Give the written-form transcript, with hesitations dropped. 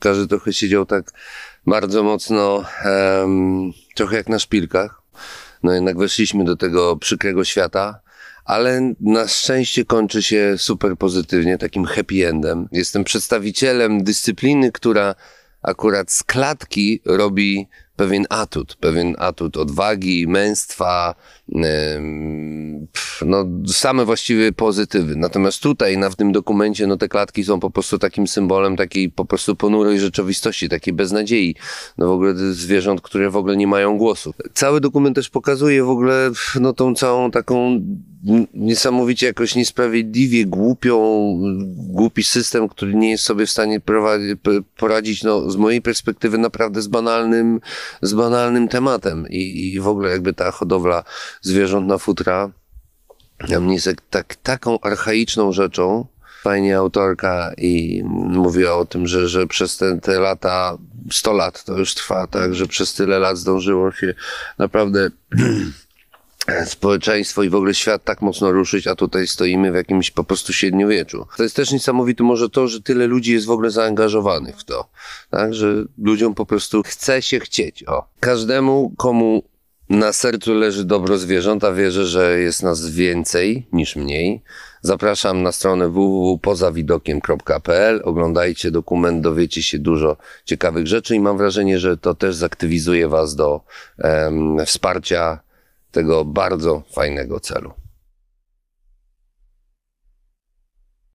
Każdy trochę siedział tak bardzo mocno, trochę jak na szpilkach. No jednak weszliśmy do tego przykrego świata, ale na szczęście kończy się super pozytywnie, takim happy endem. Jestem przedstawicielem dyscypliny, która akurat z klatki robi pewien atut odwagi, męstwa, no same właściwie pozytywy. Natomiast tutaj, w tym dokumencie, no te klatki są po prostu takim symbolem takiej po prostu ponurej rzeczywistości, takiej beznadziei. No w ogóle zwierząt, które w ogóle nie mają głosu. Cały dokument też pokazuje w ogóle, no tą całą taką niesamowicie jakoś niesprawiedliwie głupi system, który nie jest sobie w stanie poradzić, no z mojej perspektywy naprawdę z banalnym tematem. I w ogóle jakby ta hodowla zwierząt na futra dla mnie jest taką archaiczną rzeczą. Fajnie autorka i mówiła o tym, że przez te lata, 100 lat to już trwa, tak, że przez tyle lat zdążyło się naprawdę społeczeństwo i w ogóle świat tak mocno ruszyć, a tutaj stoimy w jakimś po prostu średniowieczu. To jest też niesamowite może to, że tyle ludzi jest w ogóle zaangażowanych w to, tak, że ludziom po prostu chce się chcieć. O. Każdemu, komu na sercu leży dobro zwierząta, wierzę, że jest nas więcej niż mniej. Zapraszam na stronę www.pozawidokiem.pl. Oglądajcie dokument, dowiecie się dużo ciekawych rzeczy i mam wrażenie, że to też zaktywizuje was do wsparcia tego bardzo fajnego celu.